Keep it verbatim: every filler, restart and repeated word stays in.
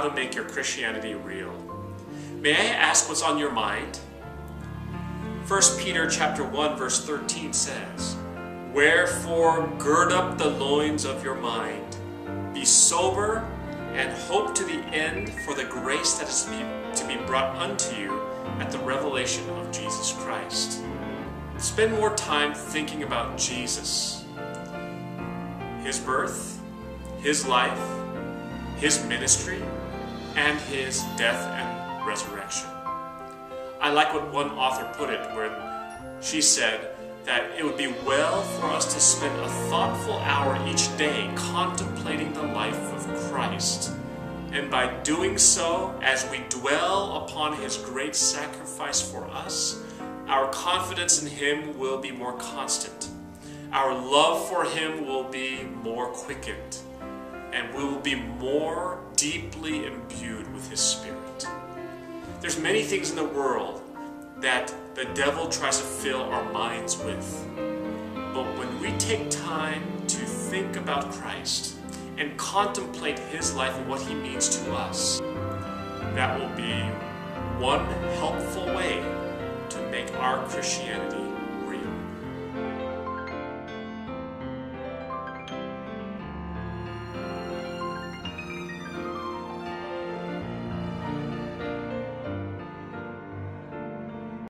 how to make your Christianity real. May I ask what's on your mind? First Peter chapter one verse thirteen says, "Wherefore gird up the loins of your mind, be sober, and hope to the end for the grace that is to be brought unto you at the revelation of Jesus Christ." Spend more time thinking about Jesus, His birth, His life, His ministry, and His death and resurrection. I like what one author put it when she said that it would be well for us to spend a thoughtful hour each day contemplating the life of Christ, and by doing so, as we dwell upon His great sacrifice for us, our confidence in Him will be more constant, our love for Him will be more quickened, and we will be more deeply imbued with His Spirit. There's many things in the world that the devil tries to fill our minds with. But when we take time to think about Christ and contemplate His life and what He means to us, that will be one helpful way to make our Christianity